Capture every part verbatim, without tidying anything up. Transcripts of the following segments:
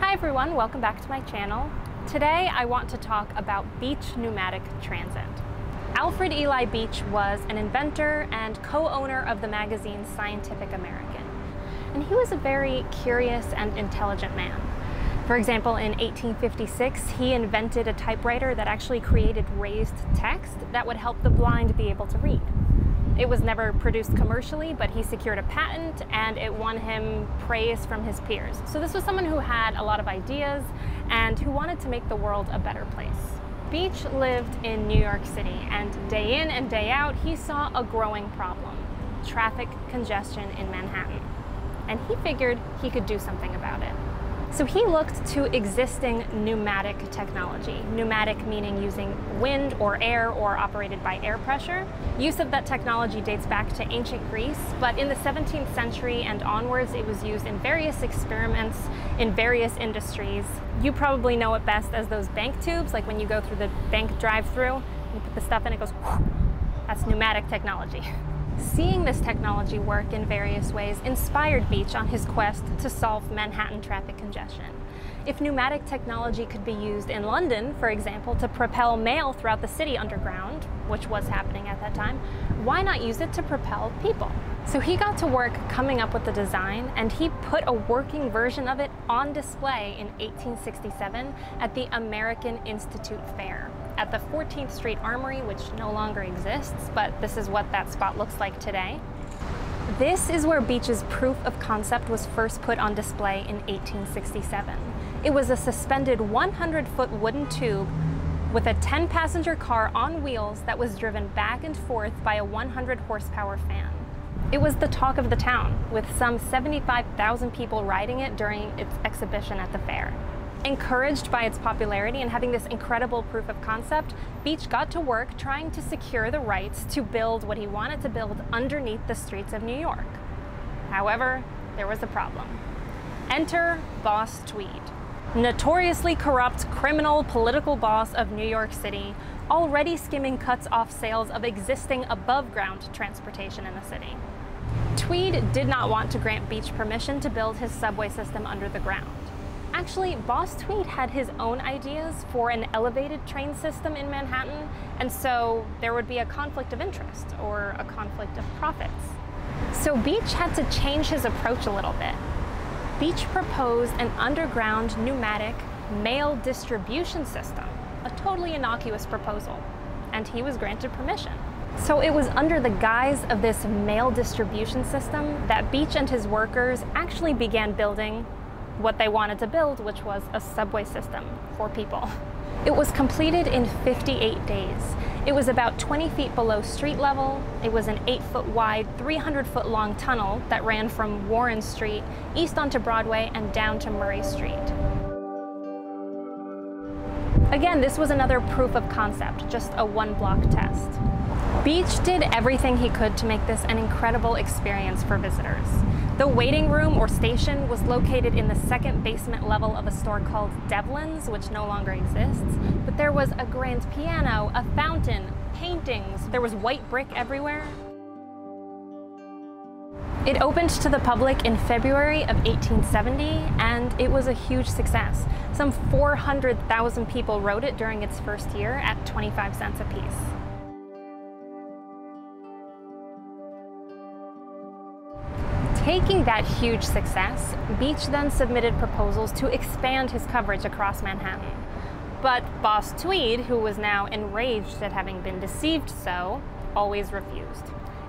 Hi everyone, welcome back to my channel. Today I want to talk about beach pneumatic transit. Alfred Ely Beach was an inventor and co-owner of the magazine Scientific American, and he was a very curious and intelligent man. For example, in eighteen fifty-six, he invented a typewriter that actually created raised text that would help the blind be able to read. It was never produced commercially, but he secured a patent and it won him praise from his peers. So this was someone who had a lot of ideas and who wanted to make the world a better place. Beach lived in New York City, and day in and day out, he saw a growing problem: traffic congestion in Manhattan. And he figured he could do something about it. So he looked to existing pneumatic technology. Pneumatic meaning using wind or air or operated by air pressure. Use of that technology dates back to ancient Greece, but in the seventeenth century and onwards, it was used in various experiments in various industries. You probably know it best as those bank tubes, like when you go through the bank drive-through, you put the stuff in, it goes, whoosh. That's pneumatic technology. Seeing this technology work in various ways inspired Beach on his quest to solve Manhattan traffic congestion. If pneumatic technology could be used in London, for example, to propel mail throughout the city underground, which was happening at that time, why not use it to propel people? So he got to work coming up with the design, and he put a working version of it on display in eighteen sixty-seven at the American Institute Fair at the fourteenth street Armory, which no longer exists, but this is what that spot looks like today. This is where Beach's proof of concept was first put on display in eighteen sixty-seven. It was a suspended one hundred foot wooden tube with a ten passenger car on wheels that was driven back and forth by a one hundred horsepower fan. It was the talk of the town, with some seventy-five thousand people riding it during its exhibition at the fair. Encouraged by its popularity and having this incredible proof of concept, Beach got to work trying to secure the rights to build what he wanted to build underneath the streets of New York. However, there was a problem. Enter Boss Tweed, notoriously corrupt criminal political boss of New York City, already skimming cuts off sales of existing above-ground transportation in the city. Tweed did not want to grant Beach permission to build his subway system under the ground. Actually, Boss Tweed had his own ideas for an elevated train system in Manhattan, and so there would be a conflict of interest or a conflict of profits. So Beach had to change his approach a little bit. Beach proposed an underground pneumatic mail distribution system, a totally innocuous proposal, and he was granted permission. So it was under the guise of this mail distribution system that Beach and his workers actually began building what they wanted to build, which was a subway system for people. It was completed in fifty-eight days. It was about twenty feet below street level. It was an eight foot wide, three hundred foot long tunnel that ran from Warren Street east onto Broadway and down to Murray Street. Again, this was another proof of concept, just a one block test. Beach did everything he could to make this an incredible experience for visitors. The waiting room or station was located in the second basement level of a store called Devlin's, which no longer exists, but there was a grand piano, a fountain, paintings, there was white brick everywhere. It opened to the public in February of eighteen seventy, and it was a huge success. Some four hundred thousand people rode it during its first year at twenty-five cents apiece. Taking that huge success, Beach then submitted proposals to expand his coverage across Manhattan. But Boss Tweed, who was now enraged at having been deceived so, always refused,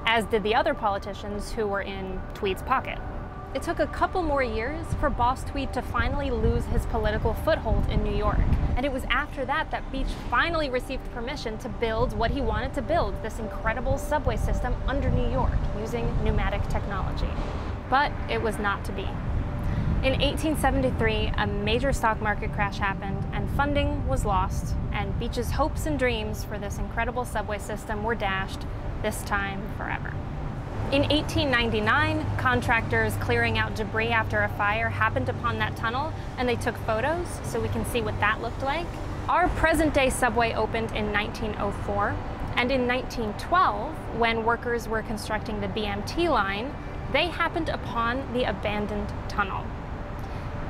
as did the other politicians who were in Tweed's pocket. It took a couple more years for Boss Tweed to finally lose his political foothold in New York, and it was after that that Beach finally received permission to build what he wanted to build, this incredible subway system under New York using pneumatic technology. But it was not to be. In eighteen seventy-three, a major stock market crash happened and funding was lost, and Beach's hopes and dreams for this incredible subway system were dashed, this time forever. In eighteen ninety-nine, contractors clearing out debris after a fire happened upon that tunnel, and they took photos so we can see what that looked like. Our present-day subway opened in nineteen oh four, and in nineteen twelve, when workers were constructing the B M T line, they happened upon the abandoned tunnel.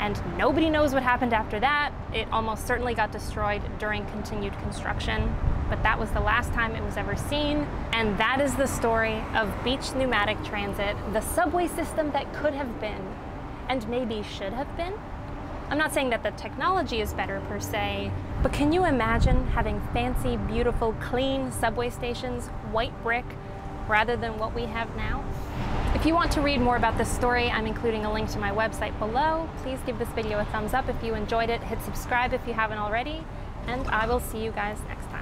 and nobody knows what happened after that. It almost certainly got destroyed during continued construction, but that was the last time it was ever seen. And that is the story of Beach Pneumatic Transit, the subway system that could have been, and maybe should have been. I'm not saying that the technology is better per se, but can you imagine having fancy, beautiful, clean subway stations, white brick, rather than what we have now? If you want to read more about this story, I'm including a link to my website below. Please give this video a thumbs up if you enjoyed it, hit subscribe if you haven't already, and I will see you guys next time.